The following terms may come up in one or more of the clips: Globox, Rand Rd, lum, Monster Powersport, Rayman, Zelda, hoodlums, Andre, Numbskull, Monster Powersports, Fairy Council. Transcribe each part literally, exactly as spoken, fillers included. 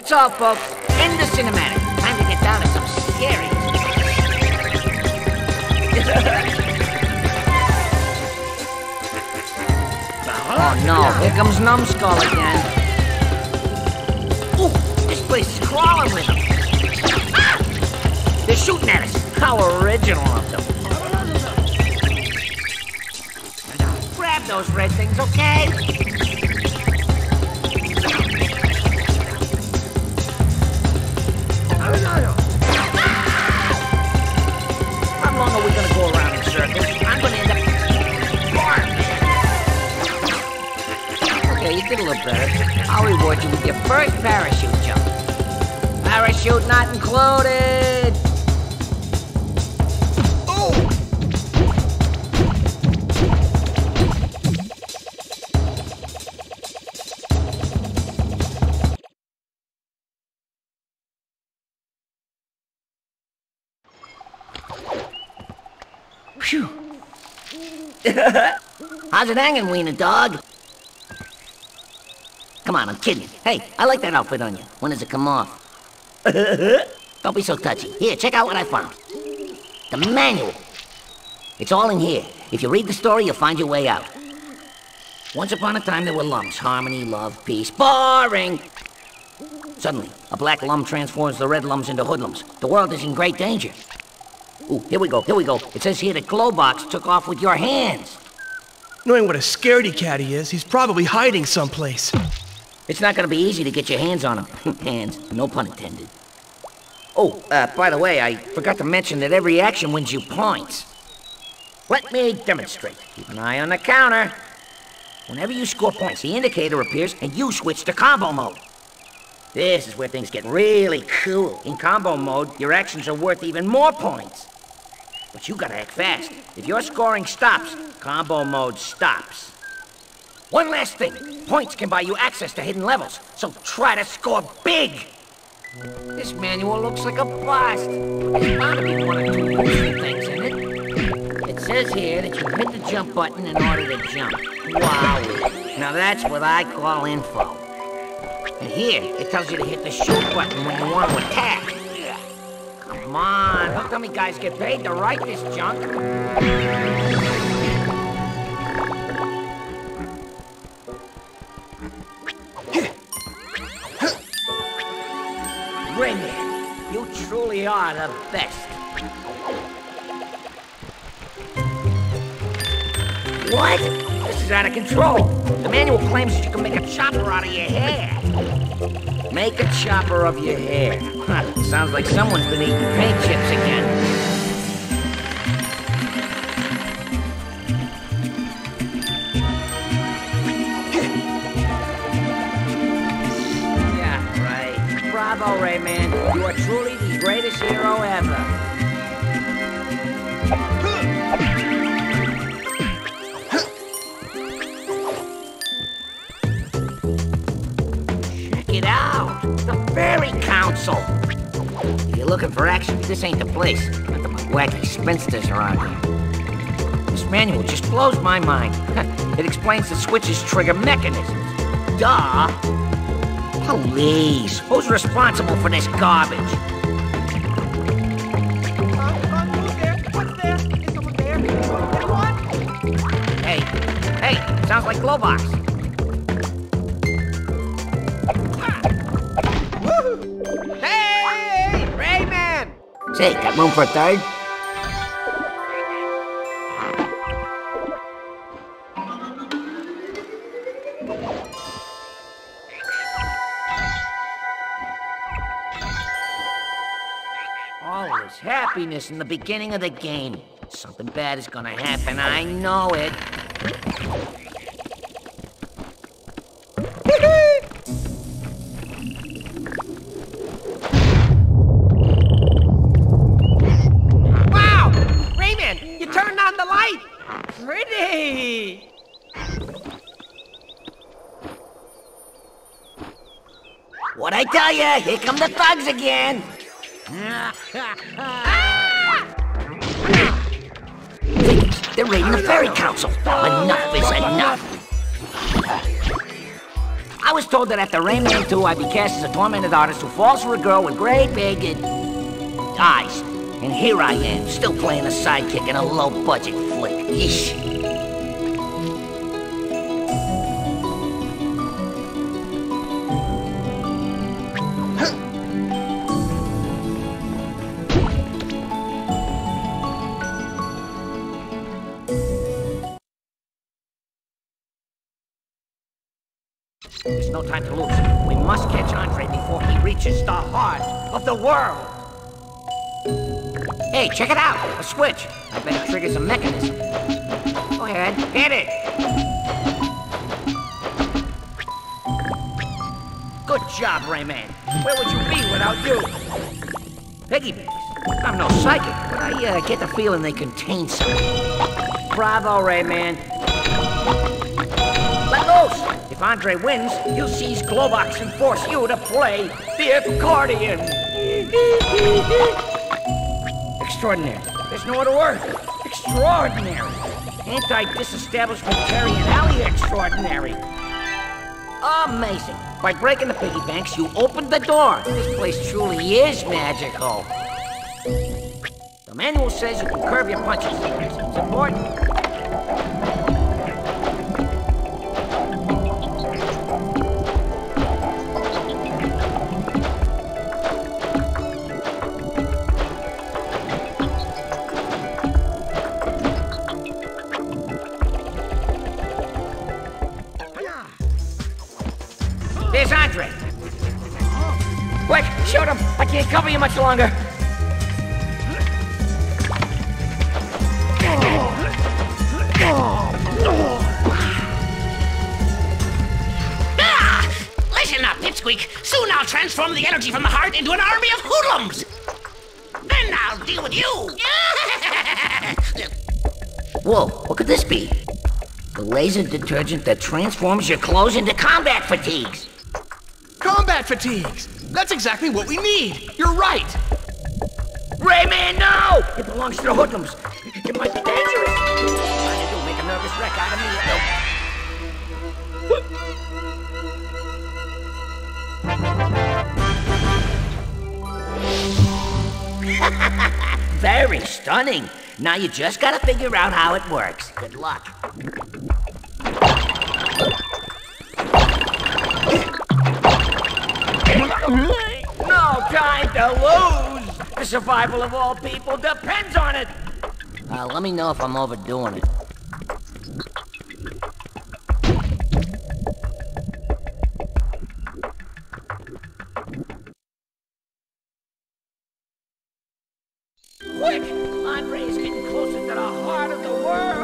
That's all, folks. End the cinematic. Time to get down to some scary. Oh no, here comes Numbskull again. Ooh, this place is crawling with them. Ah! They're shooting at us. How original of them. Grab those red things, okay? How long are we gonna go around in circles? I'm gonna end up... Okay, you did a little better. I'll reward you with your first parachute jump. Parachute not included! How's it hanging, wiener dog? Come on, I'm kidding. Hey, I like that outfit on you. When does it come off? Don't be so touchy. Here, check out what I found. The manual. It's all in here. If you read the story, you'll find your way out. Once upon a time, there were lumps. Harmony, love, peace. Boring! Suddenly, a black lum transforms the red lums into hoodlums. The world is in great danger. Ooh, here we go, here we go. It says here that Globox took off with your hands. Knowing what a scaredy-cat he is, he's probably hiding someplace. It's not gonna be easy to get your hands on him. Hands, no pun intended. Oh, uh, by the way, I forgot to mention that every action wins you points. Let me demonstrate. Keep an eye on the counter. Whenever you score points, the indicator appears and you switch to combo mode. This is where things get really cool. In combo mode, your actions are worth even more points. But you gotta act fast. If your scoring stops, combo mode stops. One last thing. Points can buy you access to hidden levels, so try to score big! This manual looks like a blast. There's bound to be one or two interesting things in it. It says here that you hit the jump button in order to jump. Wow. Now that's what I call info. And here, it tells you to hit the shoot button when you want to attack. Come on, how come you guys get paid to write this junk? Rayman, you truly are the best. What? This is out of control. The manual claims that you can make a chopper out of your hair. Make a chopper of your hair. Huh, sounds like someone's been eating paint chips again. Bravo, Rayman. You are truly the greatest hero ever. Check it out! The Fairy Council! If you're looking for action, this ain't the place. Nothing but wacky spinsters around here. This manual just blows my mind. It explains the switch's trigger mechanisms. Duh! Please, who's responsible for this garbage? Uh, uh, who's there? What's there? Is someone there? Anyone? Hey, hey, sounds like Globox. Ah. Woohoo! Hey, Rayman! Say, got room for a third? Always happiness in the beginning of the game. Something bad is gonna happen, I know it. Wow! Rayman, you turned on the light! Pretty! What'd I tell ya? Here come the thugs again! Ah! They're raiding the Fairy Council. Enough is enough. I was told that after Rayman two, I'd be cast as a tormented artist who falls for a girl with great big uh, eyes. And here I am, still playing a sidekick in a low-budget flick. Yeesh. There's no time to lose. We must catch Andre before he reaches the heart of the world. Hey, check it out! A switch! I bet it triggers a mechanism. Go ahead, hit it! Good job, Rayman! Where would you be without you? Piggybacks? I'm no psychic, but I uh, get the feeling they contain something. Bravo, Rayman! Let loose! If Andre wins, he'll seize Globox and force you to play the accordion! Extraordinary. There's no other word. Extraordinary. Anti-disestablishmentarian alley extraordinary. Amazing. By breaking the piggy banks, you opened the door. This place truly is magical. The manual says you can curb your punches. It's important. There's Andre! Quick, shoot him! I can't cover you much longer! Ah! Listen up, Pipsqueak! Soon I'll transform the energy from the heart into an army of hoodlums! Then I'll deal with you! Whoa, what could this be? The laser detergent that transforms your clothes into combat fatigues! Combat fatigues! That's exactly what we need! You're right! Rayman, no! It belongs to the hoodlums! It might be dangerous! What do you do? Make a nervous wreck out of me? Very stunning! Now you just gotta figure out how it works. Good luck. No time to lose! The survival of all people depends on it! Uh, let me know if I'm overdoing it. Quick! Andre is getting closer to the heart of the world!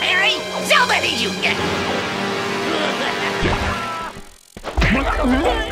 Fairy! Zelda needs you!